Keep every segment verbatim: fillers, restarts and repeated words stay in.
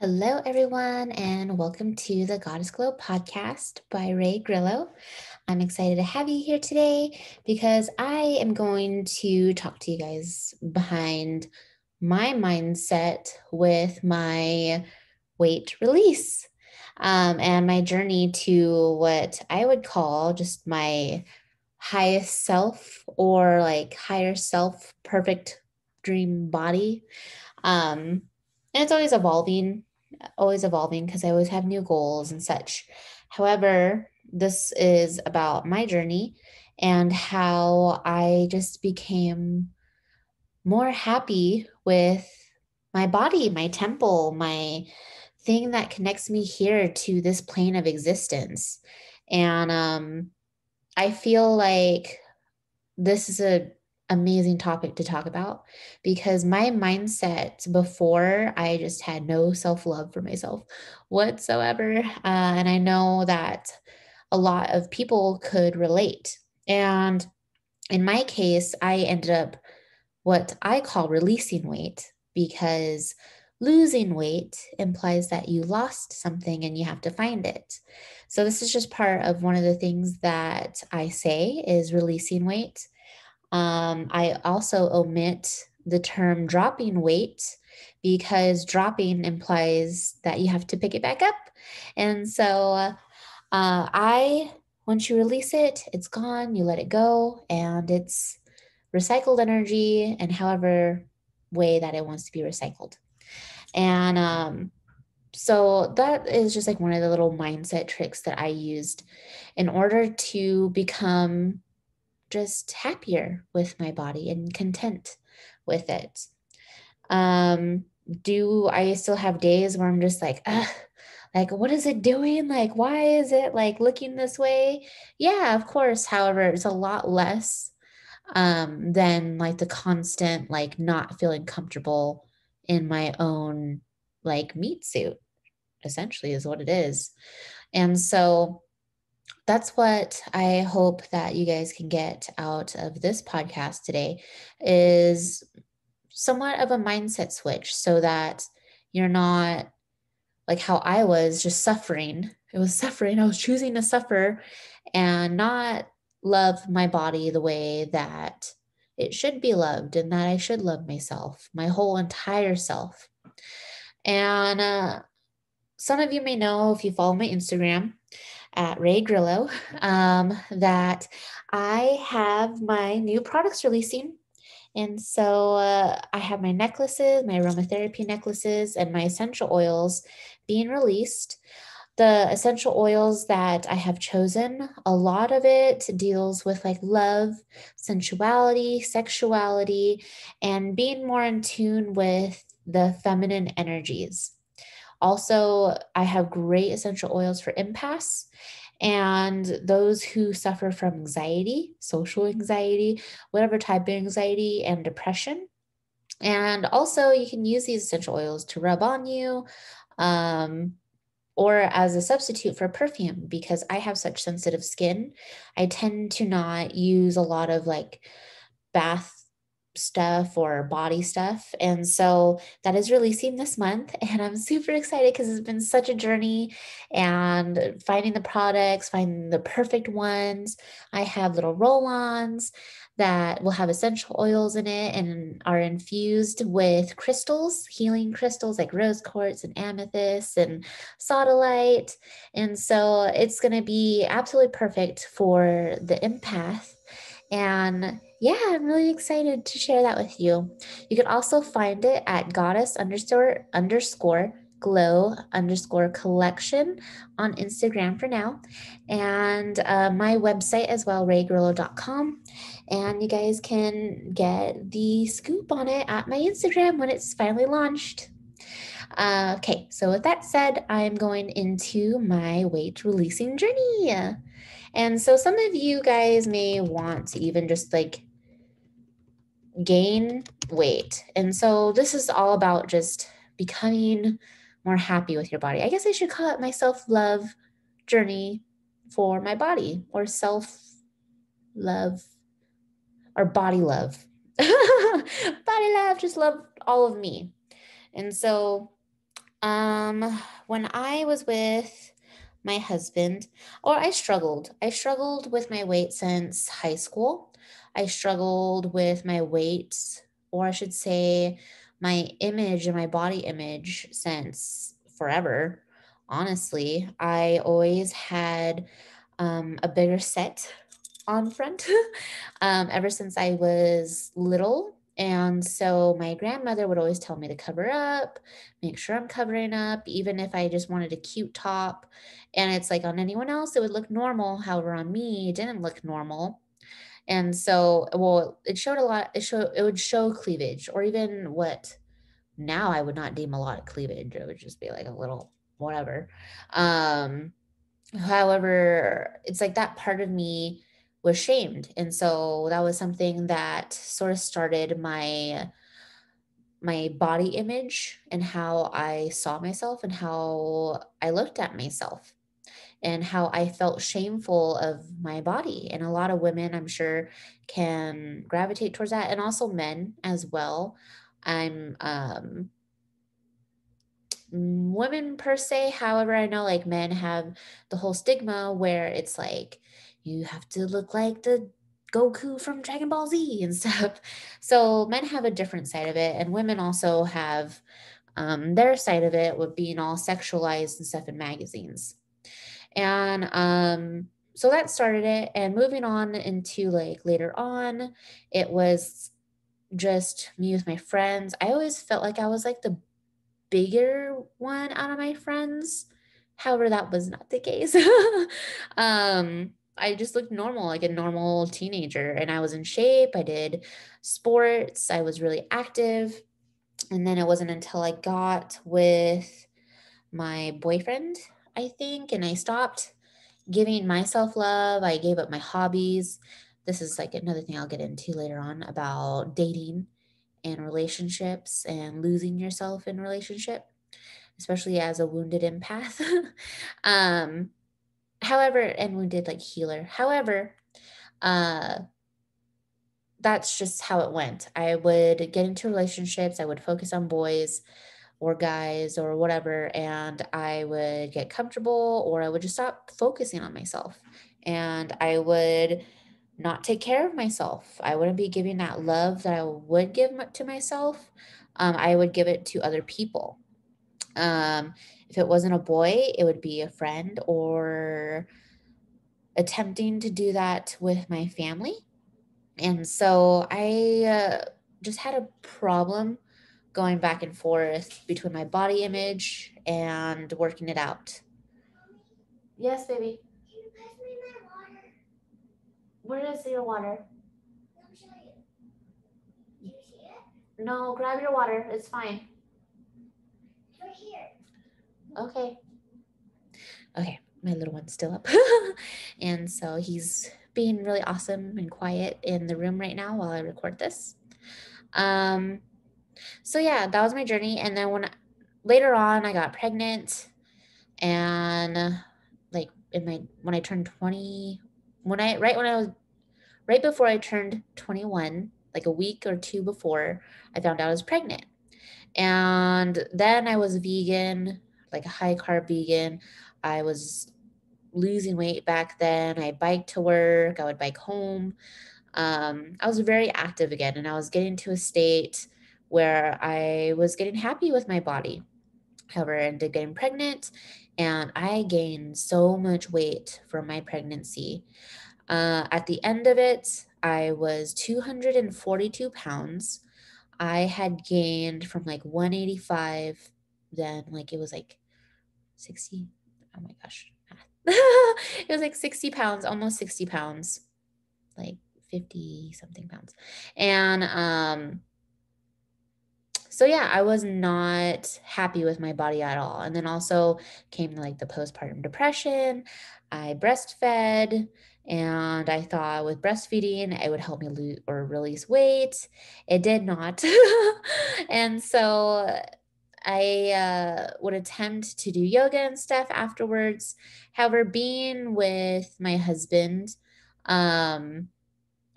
Hello, everyone, and welcome to the Goddess Glow podcast by Rae Grillo. I'm excited to have you here today because I am going to talk to you guys behind my mindset with my weight release um, and my journey to what I would call just my highest self or like higher self, perfect dream body. Um, and it's always evolving. always evolving because I always have new goals and such. However, this is about my journey and how I just became more happy with my body, my temple, my thing that connects me here to this plane of existence. And um, I feel like this is a amazing topic to talk about because my mindset before, I just had no self-love for myself whatsoever. Uh, and I know that a lot of people could relate. And in my case, I ended up what I call releasing weight because losing weight implies that you lost something and you have to find it. So this is just part of one of the things that I say is releasing weight. Um, I also omit the term dropping weight because dropping implies that you have to pick it back up. And so uh, I, once you release it, it's gone, you let it go, and it's recycled energy in however way that it wants to be recycled. And um, so that is just like one of the little mindset tricks that I used in order to become just happier with my body and content with it. Um, do I still have days where I'm just like, ugh, like, what is it doing? Like, why is it like looking this way? Yeah, of course. However, it's a lot less um, than like the constant, like not feeling comfortable in my own like meat suit, essentially is what it is. And so that's what I hope that you guys can get out of this podcast today is somewhat of a mindset switch so that you're not like how I was just suffering. It was suffering. I was choosing to suffer and not love my body the way that it should be loved and that I should love myself, my whole entire self. And uh, some of you may know if you follow my Instagram, at Rae Grillo, um, that I have my new products releasing. And so uh, I have my necklaces, my aromatherapy necklaces, and my essential oils being released. The essential oils that I have chosen, a lot of it deals with like love, sensuality, sexuality, and being more in tune with the feminine energies. Also, I have great essential oils for impasse and those who suffer from anxiety, social anxiety, whatever type of anxiety and depression. And also you can use these essential oils to rub on you um, or as a substitute for perfume because I have such sensitive skin. I tend to not use a lot of like bath stuff or body stuff. And so that is releasing this month. And I'm super excited because it's been such a journey and finding the products, finding the perfect ones. I have little roll-ons that will have essential oils in it and are infused with crystals, healing crystals like rose quartz and amethyst and sodalite. And so it's going to be absolutely perfect for the empath. And yeah, I'm really excited to share that with you. You can also find it at goddess underscore underscore glow underscore collection on Instagram for now. And uh, my website as well, rae grillo dot com. And you guys can get the scoop on it at my Instagram when it's finally launched. Uh, okay, so with that said, I'm going into my weight releasing journey. And so some of you guys may want to even just like gain weight. And so this is all about just becoming more happy with your body. I guess I should call it my self-love journey for my body or self-love or body love. Body love, just love all of me. And so Um, when I was with my husband, or I struggled. I struggled with my weight since high school. I struggled with my weight, or I should say my image and my body image since forever. Honestly, I always had um, a bigger set on front um, ever since I was little. And so my grandmother would always tell me to cover up, make sure I'm covering up, even if I just wanted a cute top. And it's like on anyone else, it would look normal. However, on me, it didn't look normal. And so, well, it showed a lot, it showed, it would show cleavage, or even what now I would not deem a lot of cleavage. It would just be like a little whatever. Um, however, it's like that part of me was shamed. And so that was something that sort of started my, my body image and how I saw myself and how I looked at myself and how I felt shameful of my body. And a lot of women, I'm sure, can gravitate towards that, and also men as well. I'm, um, women per se. However, I know like men have the whole stigma where it's like, you have to look like the Goku from Dragon Ball Z and stuff. So men have a different side of it. And women also have um, their side of it with being all sexualized and stuff in magazines. And um, so that started it. And moving on into like later on, it was just me with my friends. I always felt like I was like the bigger one out of my friends. However, that was not the case. um, I just looked normal, like a normal teenager, and I was in shape. I did sports. I was really active. And then it wasn't until I got with my boyfriend, I think, and I stopped giving myself love. I gave up my hobbies. This is like another thing I'll get into later on about dating and relationships and losing yourself in relationship, especially as a wounded empath. um, However, and wounded like healer. However, uh, that's just how it went. I would get into relationships. I would focus on boys or guys or whatever. And I would get comfortable, or I would just stop focusing on myself. And I would not take care of myself. I wouldn't be giving that love that I would give to myself. Um, I would give it to other people. Um, if it wasn't a boy, it would be a friend, or attempting to do that with my family. And so I uh, just had a problem going back and forth between my body image and working it out. Yes, baby. Can you pass me my water? Where is your water? Let me show you. Do you see it? No, grab your water. It's fine. We're here. Okay. Okay. My little one's still up. And so he's being really awesome and quiet in the room right now while I record this. Um, so yeah, that was my journey. And then when later on I got pregnant, and like in my, when I turned twenty, when I, right when I was, right before I turned twenty-one, like a week or two before, I found out I was pregnant. And then I was vegan, like a high carb vegan. I was losing weight back then. I biked to work. I would bike home. Um, I was very active again, and I was getting to a state where I was getting happy with my body. However, I ended up getting pregnant, and I gained so much weight from my pregnancy. Uh, at the end of it, I was two hundred forty-two pounds. I had gained from like one eighty-five, then like it was like sixty, oh my gosh, it was like sixty pounds, almost sixty pounds, like fifty something pounds. And um, so yeah, I was not happy with my body at all. And then also came like the postpartum depression. I breastfed. And I thought with breastfeeding, it would help me lose or release weight. It did not. And so I uh, would attempt to do yoga and stuff afterwards. However, being with my husband, um,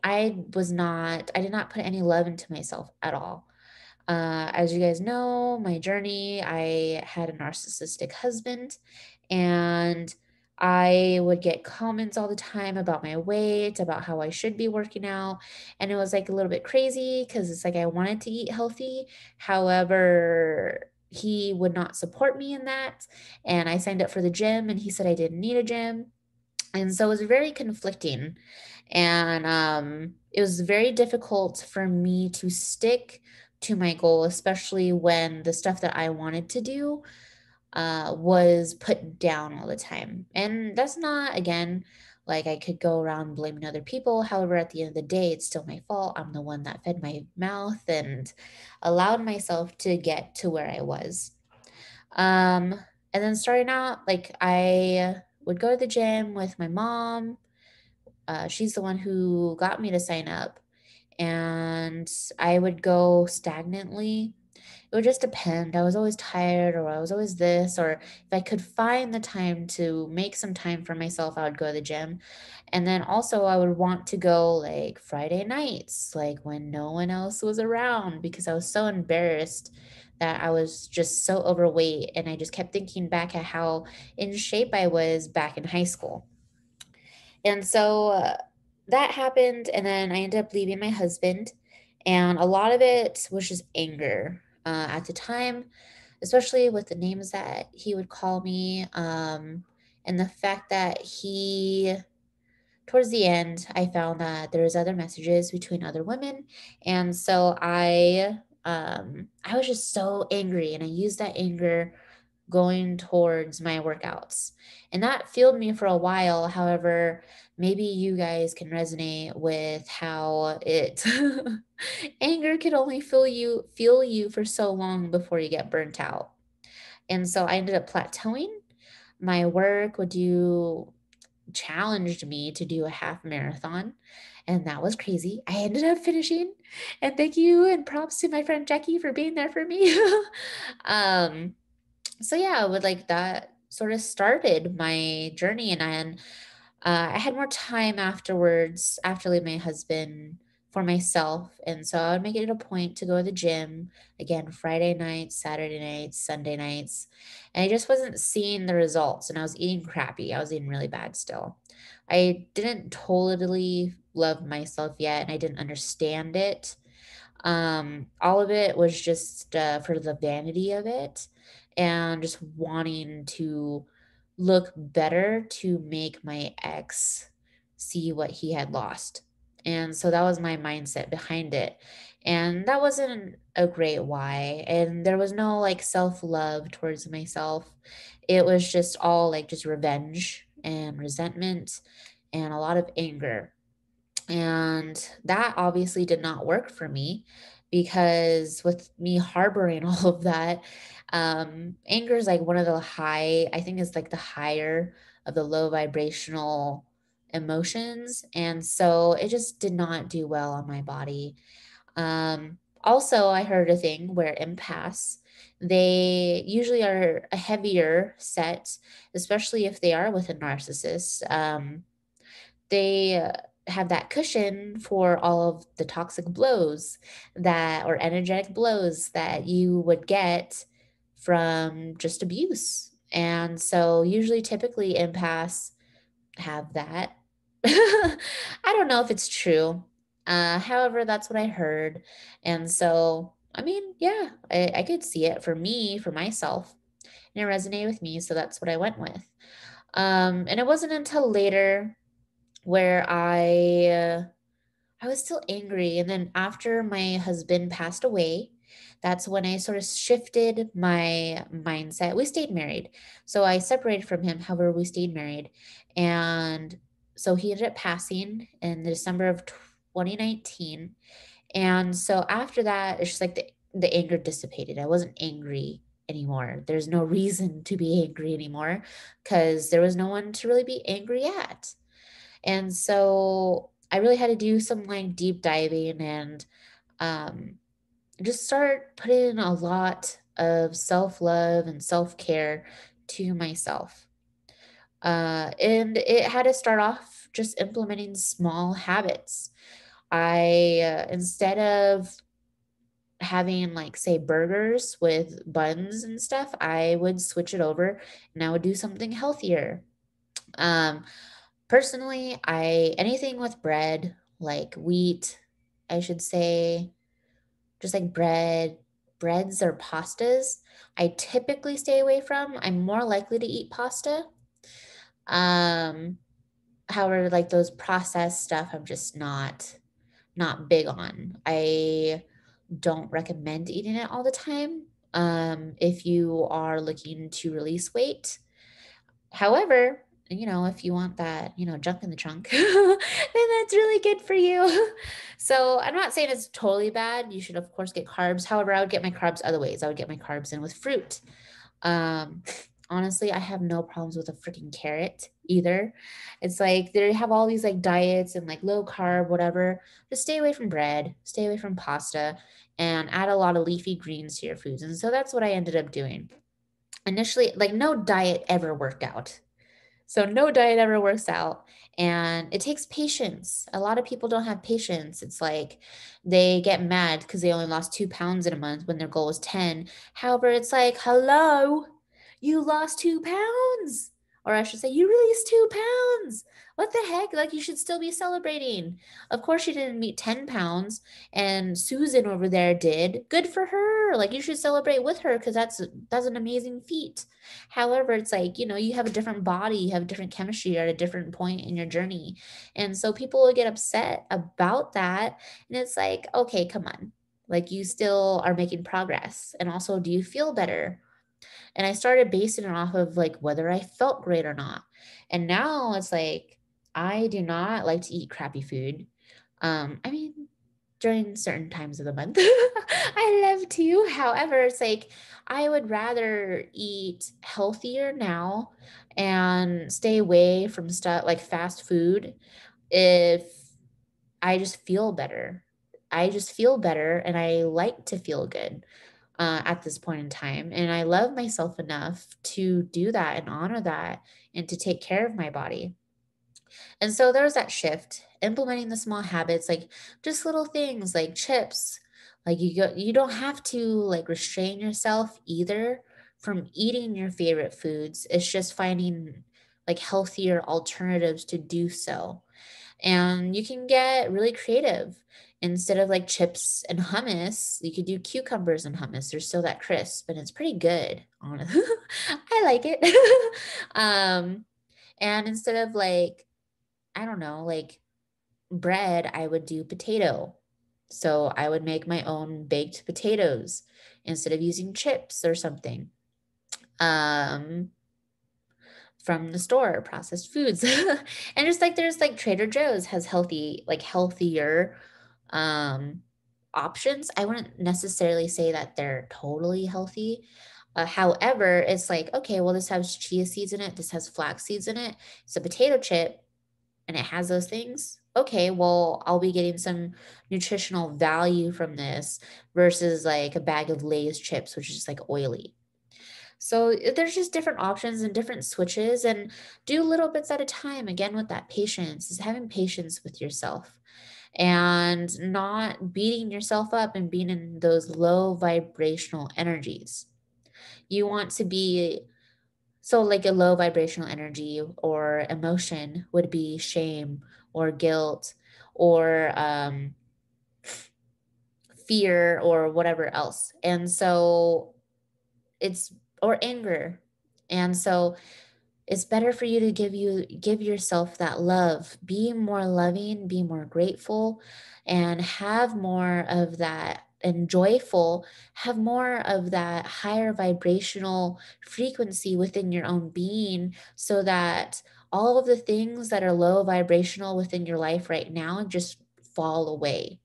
I was not, I did not put any love into myself at all. Uh, as you guys know, my journey, I had a narcissistic husband, and I would get comments all the time about my weight, about how I should be working out. And it was like a little bit crazy because it's like I wanted to eat healthy. However, he would not support me in that. And I signed up for the gym and he said I didn't need a gym. And so it was very conflicting. And um, it was very difficult for me to stick to my goal, especially when the stuff that I wanted to do Uh, was put down all the time. And that's not, again, like I could go around blaming other people. However, at the end of the day, it's still my fault. I'm the one that fed my mouth and allowed myself to get to where I was. Um, and then starting out, like I would go to the gym with my mom. Uh, she's the one who got me to sign up. And I would go stagnantly. It would just depend. I was always tired, or I was always this, or if I could find the time to make some time for myself, I would go to the gym. And then also I would want to go like Friday nights, like when no one else was around, because I was so embarrassed that I was just so overweight. And I just kept thinking back at how in shape I was back in high school. And so uh, that happened. And then I ended up leaving my husband. And a lot of it was just anger uh, at the time, especially with the names that he would call me. Um, and the fact that he, towards the end, I found that there was other messages between other women. And so I, um, I was just so angry, and I used that anger going towards my workouts. And that fueled me for a while. However, maybe you guys can resonate with how it anger could only fuel you fuel you for so long before you get burnt out. And so I ended up plateauing. My work would do challenged me to do a half marathon, and that was crazy. I ended up finishing, and thank you and props to my friend Jackie for being there for me. um So yeah, with like that sort of started my journey, and then uh, I had more time afterwards after leaving my husband for myself. And so I would make it a point to go to the gym again, Friday nights, Saturday nights, Sunday nights, and I just wasn't seeing the results, and I was eating crappy. I was eating really bad still. I didn't totally love myself yet, and I didn't understand it. Um, all of it was just uh, for the vanity of it, and just wanting to look better to make my ex see what he had lost. And so that was my mindset behind it. And that wasn't a great why. And there was no like self-love towards myself. It was just all like just revenge and resentment and a lot of anger. And that obviously did not work for me, because with me harboring all of that, um, anger is like one of the high, I think it's like the higher of the low vibrational emotions. And so it just did not do well on my body. Um, also, I heard a thing where empaths, they usually are a heavier set, especially if they are with a narcissist. Um, they... Uh, have that cushion for all of the toxic blows that, or energetic blows that you would get from just abuse. And so usually typically empaths have that. I don't know if it's true. Uh, however, that's what I heard. And so, I mean, yeah, I, I could see it for me, for myself, and it resonated with me. So that's what I went with. Um, and it wasn't until later where I, uh, I was still angry. And then after my husband passed away, that's when I sort of shifted my mindset. We stayed married. So I separated from him. However, we stayed married. And so he ended up passing in December of twenty nineteen. And so after that, it's just like the, the anger dissipated. I wasn't angry anymore. There's no reason to be angry anymore, because there was no one to really be angry at. And so I really had to do some like deep diving and um, just start putting in a lot of self-love and self-care to myself. Uh, and it had to start off just implementing small habits. I, uh, instead of having like say burgers with buns and stuff, I would switch it over and I would do something healthier. Um, personally, I, anything with bread, like wheat, I should say, just like bread, breads or pastas, I typically stay away from. I'm more likely to eat pasta. Um, however, like those processed stuff, I'm just not, not big on. I don't recommend eating it all the time. Um, if you are looking to release weight, however, you know, if you want that, you know, junk in the trunk, then that's really good for you. So I'm not saying it's totally bad. You should, of course, get carbs. However, I would get my carbs other ways. I would get my carbs in with fruit. Um, honestly, I have no problems with a freaking carrot either. It's like they have all these like diets and like low carb, whatever. Just stay away from bread, stay away from pasta, and add a lot of leafy greens to your foods. And so that's what I ended up doing. Initially, like no diet ever worked out. So no diet ever works out, and it takes patience. A lot of people don't have patience. It's like they get mad because they only lost two pounds in a month when their goal was ten. However, it's like, hello, you lost two pounds. Or I should say you released two pounds. What the heck? Like you should still be celebrating. Of course you didn't meet ten pounds, and Susan over there did. Good for her. Like you should celebrate with her, because that's that's an amazing feat. However, it's like, you know, you have a different body, you have different chemistry at a different point in your journey. And so people will get upset about that. And it's like, okay, come on. Like you still are making progress. And also, do you feel better? And I started basing it off of like whether I felt great or not. And now it's like, I do not like to eat crappy food. Um, I mean, during certain times of the month, I love to. However, it's like, I would rather eat healthier now and stay away from stuff like fast food if I just feel better. I just feel better, and I like to feel good. Uh, at this point in time. And I love myself enough to do that and honor that and to take care of my body. And so there's that shift, implementing the small habits, like just little things like chips. Like you go, you don't have to like restrain yourself either from eating your favorite foods. It's just finding like healthier alternatives to do so. And you can get really creative. Instead of like chips and hummus, you could do cucumbers and hummus. There's still that crisp, and it's pretty good. Honestly, I like it. um, and instead of like, I don't know, like bread, I would do potato. So I would make my own baked potatoes instead of using chips or something. Um, from the store, processed foods. And just like there's like Trader Joe's has healthy, like healthier um, options. I wouldn't necessarily say that they're totally healthy. Uh, however, it's like, okay, well, this has chia seeds in it. This has flax seeds in it. It's a potato chip and it has those things. Okay, well, I'll be getting some nutritional value from this versus like a bag of Lay's chips, which is just like oily. So there's just different options and different switches, and do little bits at a time. Again, with that patience, is having patience with yourself and not beating yourself up and being in those low vibrational energies. You want to be, so like a low vibrational energy or emotion would be shame or guilt or um, fear or whatever else. And so it's, or anger. And so it's better for you to give you give yourself that love, be more loving, be more grateful, and have more of that, and joyful, have more of that higher vibrational frequency within your own being, so that all of the things that are low vibrational within your life right now just fall away.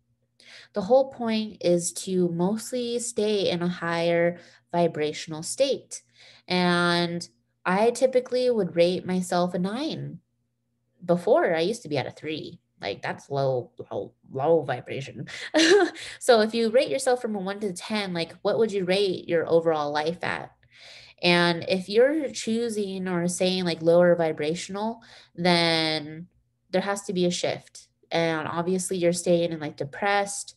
The whole point is to mostly stay in a higher vibrational state. And I typically would rate myself a nine. Before, I used to be at a three. Like that's low, low, low vibration. So if you rate yourself from a one to ten, like what would you rate your overall life at? And if you're choosing or saying like lower vibrational, then there has to be a shift. And obviously you're staying in like depressed,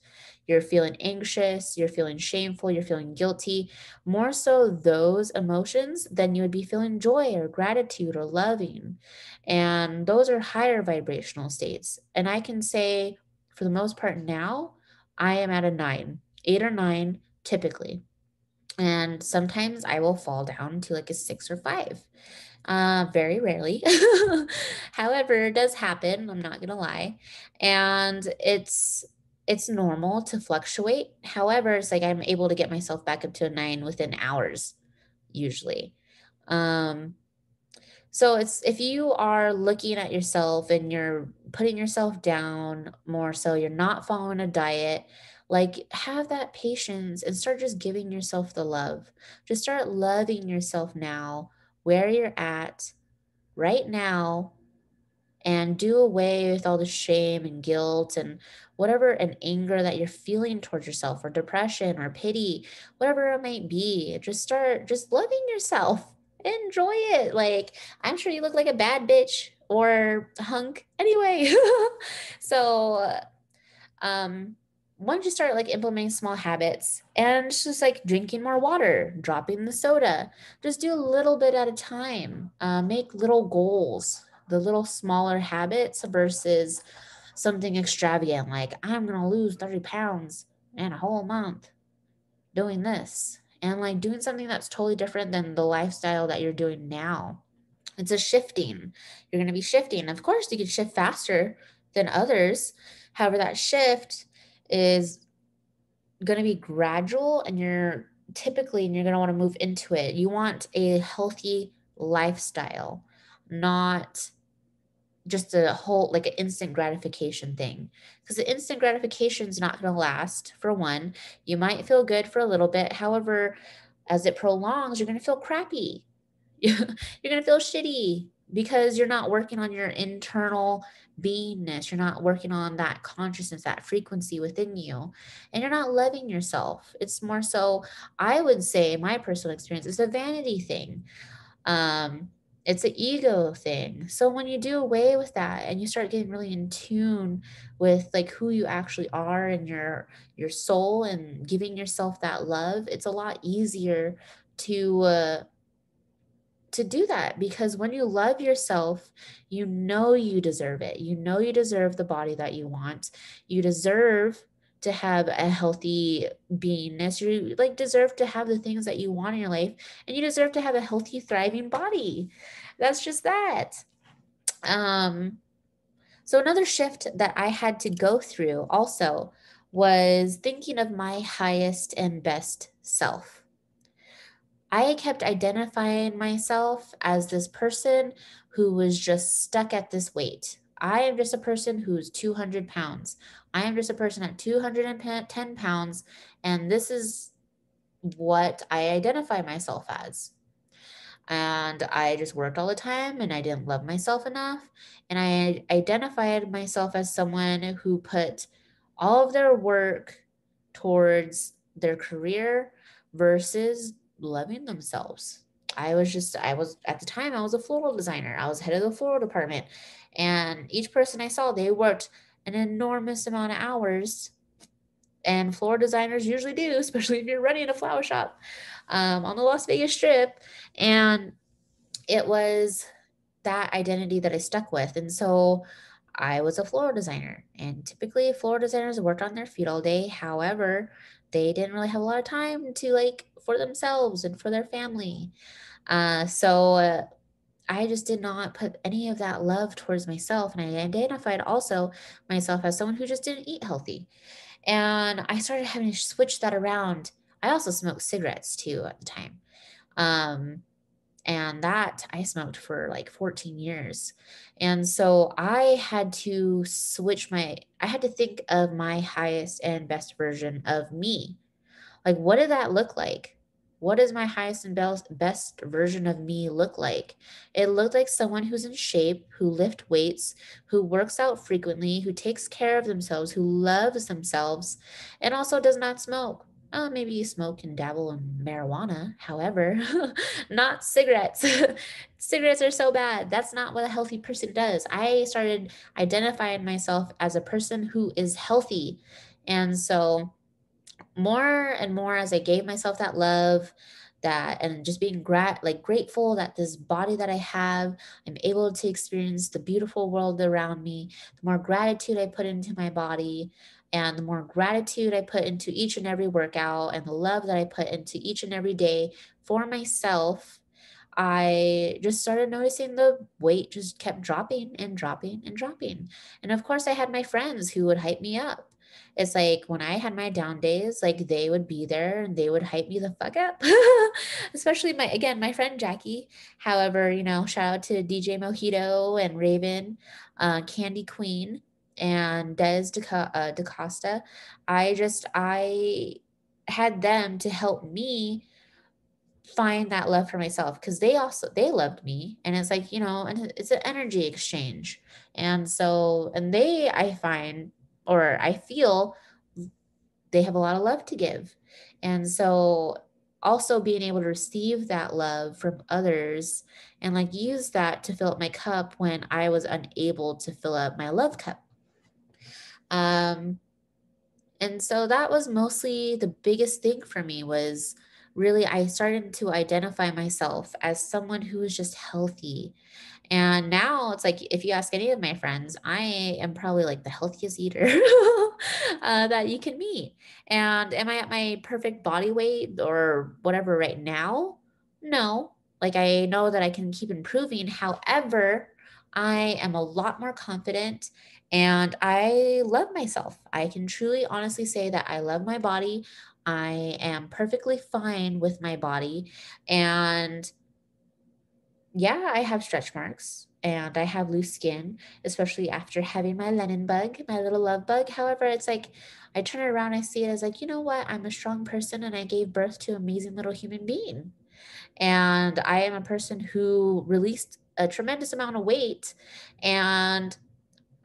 you're feeling anxious, you're feeling shameful, you're feeling guilty, more so those emotions than you would be feeling joy or gratitude or loving. And those are higher vibrational states. And I can say for the most part now, I am at a nine, eight or nine typically. And sometimes I will fall down to like a six or five. Uh, very rarely. However, it does happen. I'm not going to lie. And it's, it's normal to fluctuate. However, it's like, I'm able to get myself back up to a nine within hours, usually. Um, so it's, if you are looking at yourself and you're putting yourself down more, so you're not following a diet, like have that patience and start just giving yourself the love. Just start loving yourself now, where you're at right now, and do away with all the shame and guilt and whatever, and anger that you're feeling towards yourself, or depression or pity, whatever it might be. Just start just loving yourself. Enjoy it. Like, I'm sure you look like a bad bitch or hunk anyway. So, um, once you start like implementing small habits, and just like drinking more water, dropping the soda, just do a little bit at a time, uh, make little goals, the little smaller habits versus something extravagant. Like, I'm going to lose thirty pounds in a whole month doing this, and like doing something that's totally different than the lifestyle that you're doing now. It's a shifting. You're going to be shifting. Of course, you can shift faster than others. However, that shift is going to be gradual, and you're typically, and you're going to want to move into it. You want a healthy lifestyle, not just a whole, like an instant gratification thing, because the instant gratification is not going to last. For one, you might feel good for a little bit. However, as it prolongs, you're going to feel crappy. You're going to feel shitty, because you're not working on your internal beingness. You're not working on that consciousness, that frequency within you, and you're not loving yourself. It's more so, I would say, my personal experience, is a vanity thing. Um, it's an ego thing. So when you do away with that and you start getting really in tune with like who you actually are and your, your soul, and giving yourself that love, it's a lot easier to, uh, to do that, because when you love yourself, you know you deserve it. You know you deserve the body that you want. You deserve to have a healthy beingness. You like deserve to have the things that you want in your life, and you deserve to have a healthy, thriving body. That's just that. Um, so another shift that I had to go through also was thinking of my highest and best self. I kept identifying myself as this person who was just stuck at this weight. I am just a person who's two hundred pounds. I am just a person at two hundred ten pounds. And this is what I identify myself as. And I just worked all the time, and I didn't love myself enough. And I identified myself as someone who put all of their work towards their career versus loving themselves. I was just, I was, at the time, I was a floral designer. I was head of the floral department. And each person I saw, they worked an enormous amount of hours. And floral designers usually do, especially if you're running a flower shop um, on the Las Vegas Strip. And it was that identity that I stuck with. And so I was a floral designer. And typically floral designers worked on their feet all day. However, they didn't really have a lot of time to like for themselves and for their family. Uh, so uh, I just did not put any of that love towards myself. And I identified also myself as someone who just didn't eat healthy. And I started having to switch that around. I also smoked cigarettes too at the time. Um, and that I smoked for like fourteen years. And so I had to switch my, I had to think of my highest and best version of me. Like, what did that look like? What does my highest and best version of me look like? It looked like someone who's in shape, who lifts weights, who works out frequently, who takes care of themselves, who loves themselves, and also does not smoke. Oh, maybe you smoke and dabble in marijuana. However, not cigarettes. Cigarettes are so bad. That's not what a healthy person does. I started identifying myself as a person who is healthy. And so more and more as I gave myself that love, that, and just being grat like grateful that this body that I have, I'm able to experience the beautiful world around me, the more gratitude I put into my body, and the more gratitude I put into each and every workout, and the love that I put into each and every day for myself, I just started noticing the weight just kept dropping and dropping and dropping. And of course I had my friends who would hype me up. It's like when I had my down days, like they would be there and they would hype me the fuck up, especially my, again, my friend Jackie. However, you know, shout out to D J Mojito and Raven, uh, Candy Queen and Des Deca, uh, Da Costa. I just, I had them to help me find that love for myself, because they also, they loved me. And it's like, you know, and it's an energy exchange. And so, and they, I find, or I feel they have a lot of love to give. And so also being able to receive that love from others and like use that to fill up my cup when I was unable to fill up my love cup. Um, and so that was mostly the biggest thing for me, was really I started to identify myself as someone who is just healthy. And now it's like, if you ask any of my friends, I am probably like the healthiest eater uh, that you can meet. And am I at my perfect body weight or whatever right now? No. Like I know that I can keep improving. However, I am a lot more confident and I love myself. I can truly honestly say that I love my body. I am perfectly fine with my body. And yeah, I have stretch marks and I have loose skin, especially after having my Lenin bug, my little love bug. However, it's like I turn it around, I see it as like, you know what? I'm a strong person and I gave birth to an amazing little human being. And I am a person who released a tremendous amount of weight, and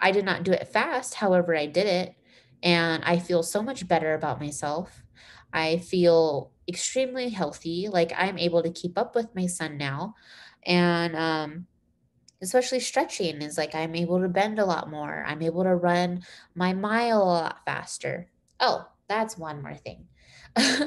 I did not do it fast. However, I did it. And I feel so much better about myself. I feel extremely healthy. Like I'm able to keep up with my son now. And um, especially stretching is like, I'm able to bend a lot more. I'm able to run my mile a lot faster. Oh, that's one more thing.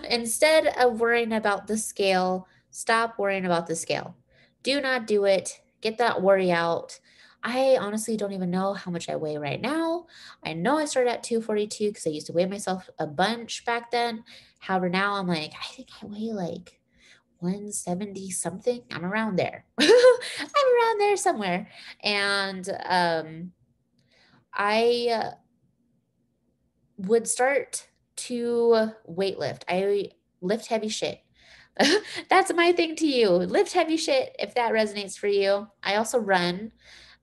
Instead of worrying about the scale, stop worrying about the scale. Do not do it. Get that worry out. I honestly don't even know how much I weigh right now. I know I started at two forty-two because I used to weigh myself a bunch back then. However, now I'm like, I think I weigh like one seventy something. I'm around there. I'm around there somewhere. And um, I would start to weightlift. I lift heavy shit. That's my thing to you. Lift heavy shit if that resonates for you. I also run,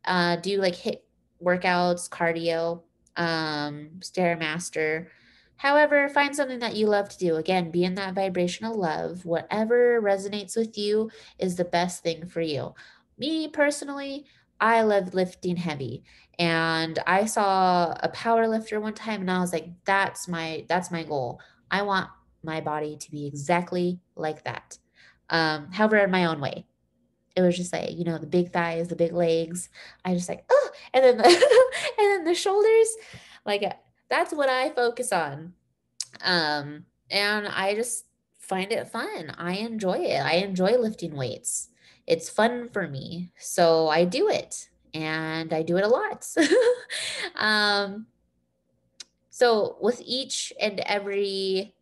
uh, do like H I I T workouts, cardio, um, Stairmaster. However, find something that you love to do. Again, be in that vibrational love. Whatever resonates with you is the best thing for you. Me personally, I love lifting heavy. And I saw a power lifter one time and I was like, that's my, that's my goal. I want my body to be exactly like that. Um, however, in my own way. It was just like, you know, the big thighs, the big legs. I just like, oh, and then the, and then the shoulders, like that's what I focus on. Um, and I just find it fun. I enjoy it. I enjoy lifting weights. It's fun for me. So I do it and I do it a lot. um, so with each and every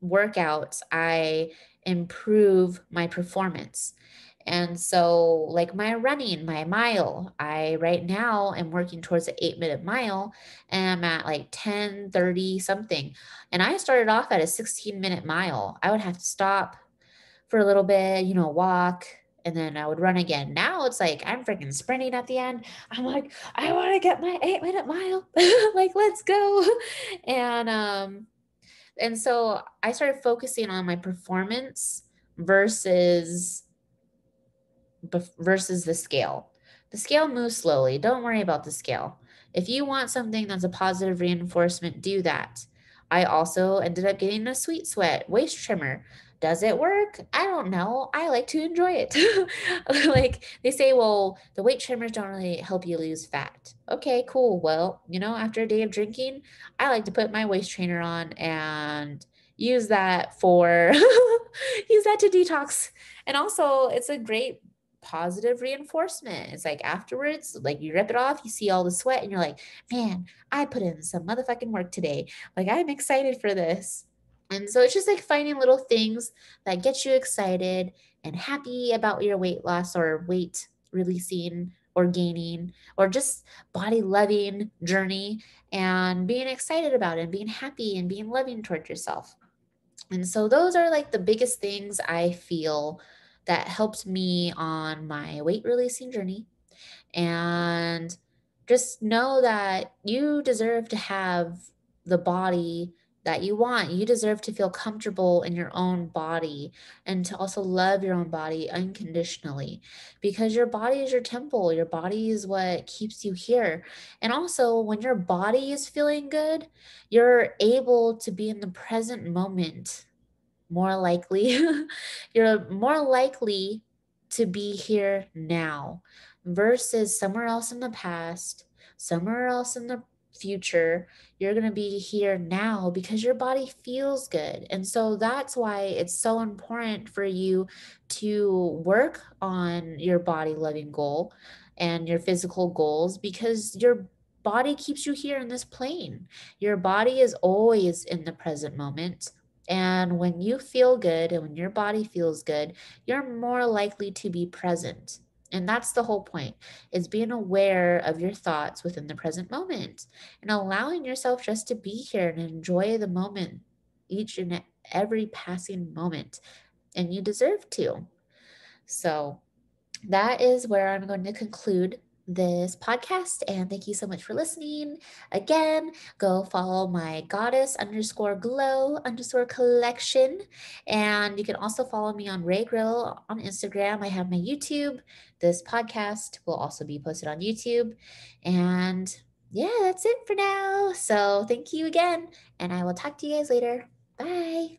workout, I improve my performance. And so like my running, my mile, I right now am working towards an eight minute mile and I'm at like ten thirty something. And I started off at a sixteen minute mile. I would have to stop for a little bit, you know, walk, and then I would run again. Now it's like, I'm freaking sprinting at the end. I'm like, I want to get my eight minute mile. Like, let's go. And, um, And so I started focusing on my performance versus, versus the scale. The scale moves slowly. Don't worry about the scale. If you want something that's a positive reinforcement, do that. I also ended up getting a sweet sweat waist trimmer Does it work? I don't know. I like to enjoy it. Like they say, well, the weight trimmers don't really help you lose fat. Okay, cool. Well, you know, after a day of drinking, I like to put my waist trainer on and use that for, use that to detox. And also it's a great positive reinforcement. It's like afterwards, like you rip it off, you see all the sweat and you're like, man, I put in some motherfucking work today. Like I'm excited for this. And so it's just like finding little things that get you excited and happy about your weight loss or weight releasing or gaining or just body loving journey and being excited about it and being happy and being loving toward yourself. And so those are like the biggest things I feel that helped me on my weight releasing journey. And just know that you deserve to have the body that you want. You deserve to feel comfortable in your own body and to also love your own body unconditionally, because your body is your temple. Your body is what keeps you here. And also when your body is feeling good, you're able to be in the present moment. More likely, you're more likely to be here now versus somewhere else in the past, somewhere else in the future. You're going to be here now because your body feels good. And so that's why it's so important for you to work on your body loving goal and your physical goals, because your body keeps you here in this plane. Your body is always in the present moment. And when you feel good and when your body feels good, you're more likely to be present. And that's the whole point, is being aware of your thoughts within the present moment and allowing yourself just to be here and enjoy the moment, each and every passing moment. And you deserve to. So that is where I'm going to conclude this podcast, and thank you so much for listening. Again, go follow my goddess underscore glow underscore collection, and you can also follow me on Rae Grillo on Instagram. I have my YouTube. This podcast will also be posted on YouTube, and yeah, that's it for now. So thank you again, and I will talk to you guys later. Bye.